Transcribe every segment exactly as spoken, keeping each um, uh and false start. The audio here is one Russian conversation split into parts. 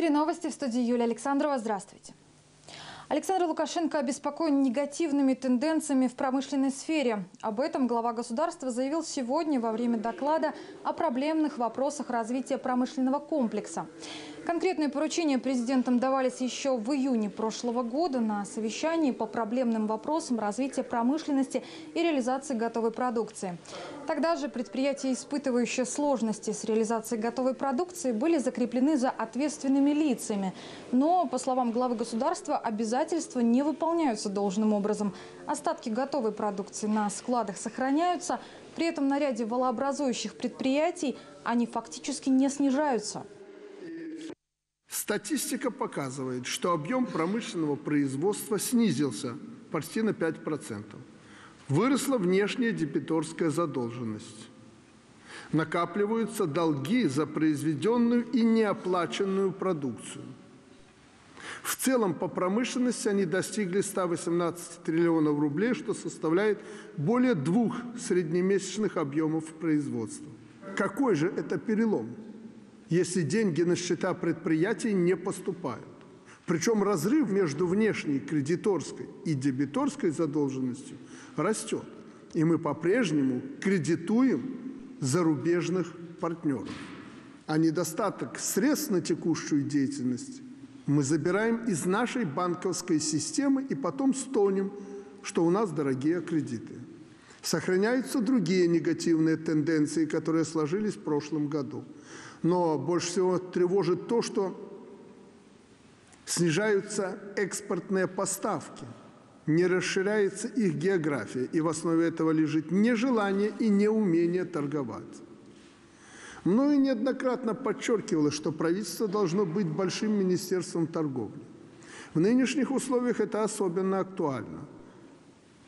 эфире новости, в студии Юлия Александрова. Здравствуйте. Александр Лукашенко обеспокоен негативными тенденциями в промышленной сфере. Об этом глава государства заявил сегодня во время доклада о проблемных вопросах развития промышленного комплекса. Конкретные поручения президентом давались еще в июне прошлого года на совещании по проблемным вопросам развития промышленности и реализации готовой продукции. Тогда же предприятия, испытывающие сложности с реализацией готовой продукции, были закреплены за ответственными лицами. Но, по словам главы государства, обязательно обязательства не выполняются должным образом. Остатки готовой продукции на складах сохраняются, при этом на ряде валообразующих предприятий они фактически не снижаются. Статистика показывает, что объем промышленного производства снизился почти на пять процентов. Выросла внешняя дебиторская задолженность. Накапливаются долги за произведенную и неоплаченную продукцию. В целом по промышленности они достигли ста восемнадцати триллионов рублей, что составляет более двух среднемесячных объемов производства. Какой же это перелом, если деньги на счета предприятий не поступают? Причем разрыв между внешней кредиторской и дебиторской задолженностью растет, и мы по-прежнему кредитуем зарубежных партнеров. А недостаток средств на текущую деятельность мы забираем из нашей банковской системы и потом стонем, что у нас дорогие кредиты. Сохраняются другие негативные тенденции, которые сложились в прошлом году. Но больше всего тревожит то, что снижаются экспортные поставки, не расширяется их география, и в основе этого лежит нежелание и неумение торговать. Мною неоднократно подчеркивалось, что правительство должно быть большим министерством торговли. В нынешних условиях это особенно актуально,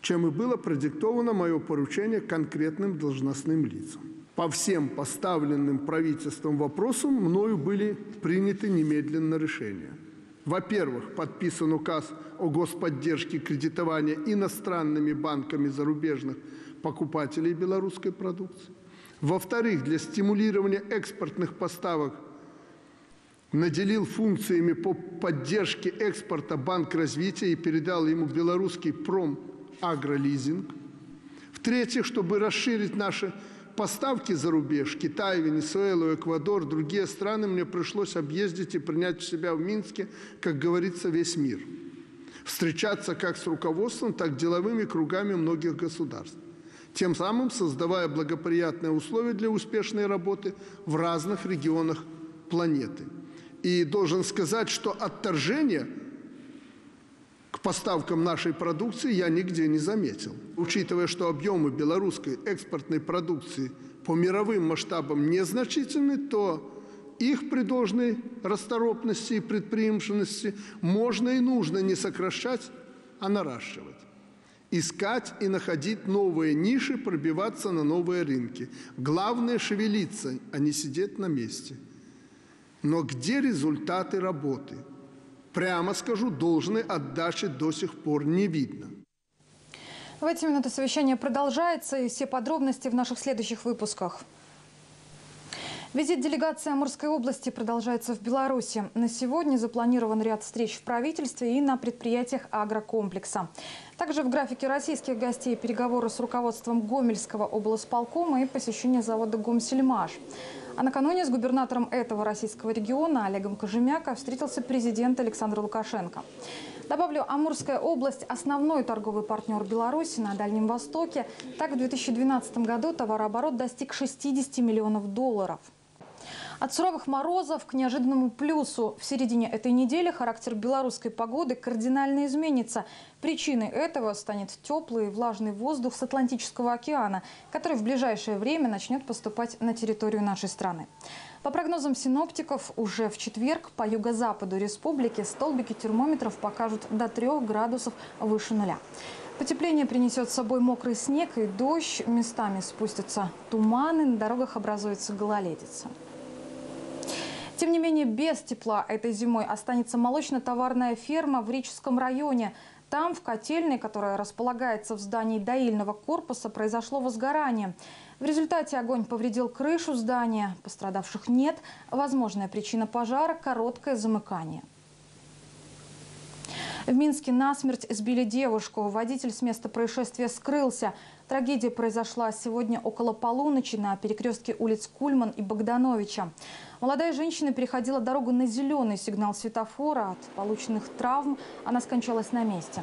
чем и было продиктовано мое поручение конкретным должностным лицам. По всем поставленным правительством вопросам мною были приняты немедленно решения. Во-первых, подписан указ о господдержке кредитования иностранными банками зарубежных покупателей белорусской продукции. Во-вторых, для стимулирования экспортных поставок наделил функциями по поддержке экспорта Банк развития и передал ему белорусский промагролизинг. В-третьих, чтобы расширить наши поставки за рубеж, Китай, Венесуэлу, Эквадор, другие страны, мне пришлось объездить и принять в себя в Минске, как говорится, весь мир. Встречаться как с руководством, так и деловыми кругами многих государств, тем самым создавая благоприятные условия для успешной работы в разных регионах планеты. И должен сказать, что отторжение к поставкам нашей продукции я нигде не заметил. Учитывая, что объемы белорусской экспортной продукции по мировым масштабам незначительны, то их при должной расторопности и предприимчивости можно и нужно не сокращать, а наращивать. Искать и находить новые ниши, пробиваться на новые рынки. Главное – шевелиться, а не сидеть на месте. Но где результаты работы? Прямо скажу, должной отдачи до сих пор не видно. В эти минуты совещание продолжается, и все подробности в наших следующих выпусках. Визит делегации Амурской области продолжается в Беларуси. На сегодня запланирован ряд встреч в правительстве и на предприятиях агрокомплекса. Также в графике российских гостей переговоры с руководством Гомельского облсполкома и посещение завода «Гомсельмаш». А накануне с губернатором этого российского региона Олегом Кожемяка встретился президент Александр Лукашенко. Добавлю, Амурская область – основной торговый партнер Беларуси на Дальнем Востоке. Так, в две тысячи двенадцатом году товарооборот достиг шестидесяти миллионов долларов. От суровых морозов к неожиданному плюсу. В середине этой недели характер белорусской погоды кардинально изменится. Причиной этого станет теплый и влажный воздух с Атлантического океана, который в ближайшее время начнет поступать на территорию нашей страны. По прогнозам синоптиков, уже в четверг по юго-западу республики столбики термометров покажут до трёх градусов выше нуля. Потепление принесет с собой мокрый снег и дождь. Местами спустятся туманы, на дорогах образуется гололедица. Тем не менее, без тепла этой зимой останется молочно-товарная ферма в Речицком районе. Там, в котельной, которая располагается в здании доильного корпуса, произошло возгорание. В результате огонь повредил крышу здания. Пострадавших нет. Возможная причина пожара – короткое замыкание. В Минске насмерть сбили девушку. Водитель с места происшествия скрылся. Трагедия произошла сегодня около полуночи на перекрестке улиц Кульман и Богдановича. Молодая женщина переходила дорогу на зеленый сигнал светофора. От полученных травм она скончалась на месте.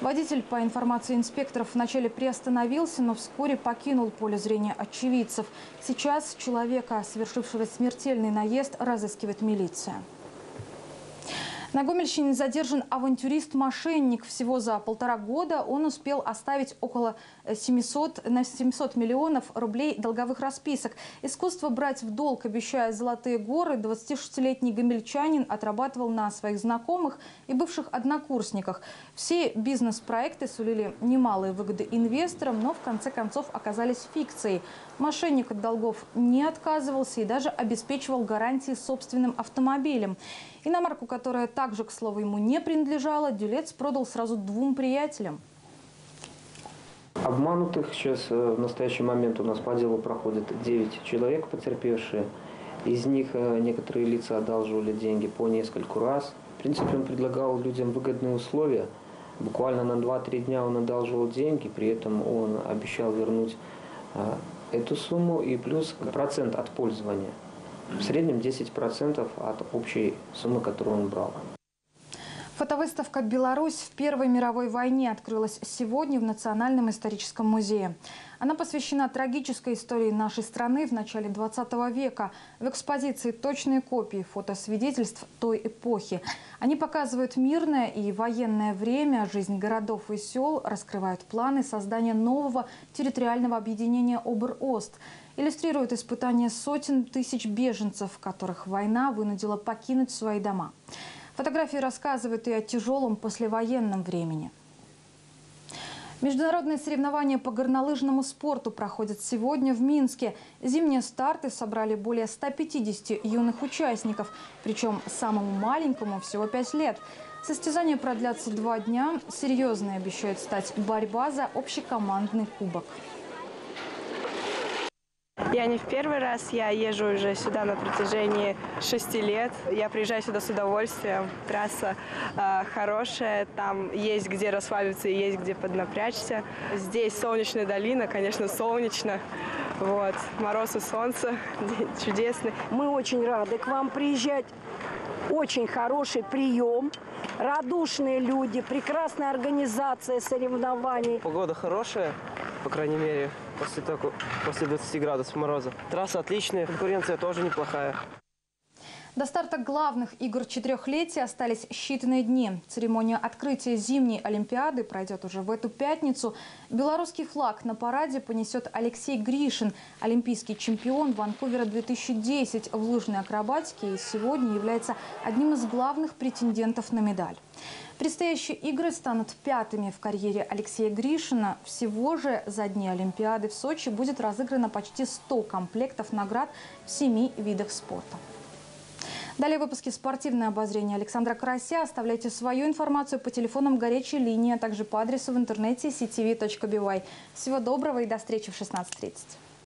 Водитель, по информации инспекторов, вначале приостановился, но вскоре покинул поле зрения очевидцев. Сейчас человека, совершившего смертельный наезд, разыскивает милиция. На Гомельщине задержан авантюрист-мошенник. Всего за полтора года он успел оставить около семисот, на семьсот миллионов рублей долговых расписок. Искусство брать в долг, обещая золотые горы, двадцатишестилетний гомельчанин отрабатывал на своих знакомых и бывших однокурсниках. Все бизнес-проекты сулили немалые выгоды инвесторам, но в конце концов оказались фикцией. Мошенник от долгов не отказывался и даже обеспечивал гарантии собственным автомобилем. Иномарку, которая также, к слову, ему не принадлежала, делец продал сразу двум приятелям. Обманутых сейчас в настоящий момент у нас по делу проходит девять человек потерпевшие. Из них некоторые лица одалживали деньги по нескольку раз. В принципе, он предлагал людям выгодные условия. Буквально на два-три дня он одалживал деньги, при этом он обещал вернуть эту сумму и плюс процент от пользования. В среднем десять процентов от общей суммы, которую он брал. Фотовыставка «Беларусь в Первой мировой войне» открылась сегодня в Национальном историческом музее. Она посвящена трагической истории нашей страны в начале двадцатого века. В экспозиции точные копии фотосвидетельств той эпохи. Они показывают мирное и военное время, жизнь городов и сел, раскрывают планы создания нового территориального объединения «Обер-Ост». Иллюстрируют испытания сотен тысяч беженцев, которых война вынудила покинуть свои дома. Фотографии рассказывают и о тяжелом послевоенном времени. Международные соревнования по горнолыжному спорту проходят сегодня в Минске. Зимние старты собрали более ста пятидесяти юных участников, причем самому маленькому всего пять лет. Состязания продлятся два дня. Серьезной обещает стать борьба за общекомандный кубок. Я не в первый раз, я езжу уже сюда на протяжении шести лет. Я приезжаю сюда с удовольствием. Трасса э, хорошая, там есть где расслабиться и есть где поднапрячься. Здесь солнечная долина, конечно, солнечно. Вот, мороз и солнце чудесный. Мы очень рады к вам приезжать. Очень хороший прием, радушные люди, прекрасная организация соревнований. Погода хорошая, по крайней мере, после, такого, после двадцати градусов мороза. Трасса отличная, конкуренция тоже неплохая. До старта главных игр четырехлетия остались считанные дни. Церемония открытия зимней Олимпиады пройдет уже в эту пятницу. Белорусский флаг на параде понесет Алексей Гришин, олимпийский чемпион Ванкувера две тысячи десятого в лыжной акробатике и сегодня является одним из главных претендентов на медаль. Предстоящие игры станут пятыми в карьере Алексея Гришина. Всего же за дни Олимпиады в Сочи будет разыграно почти сто комплектов наград в семи видах спорта. Далее в выпуске «Спортивное обозрение» Александра Карася. Оставляйте свою информацию по телефонам горячей линии, а также по адресу в интернете си ти ви точка би уай. Всего доброго и до встречи в шестнадцать тридцать.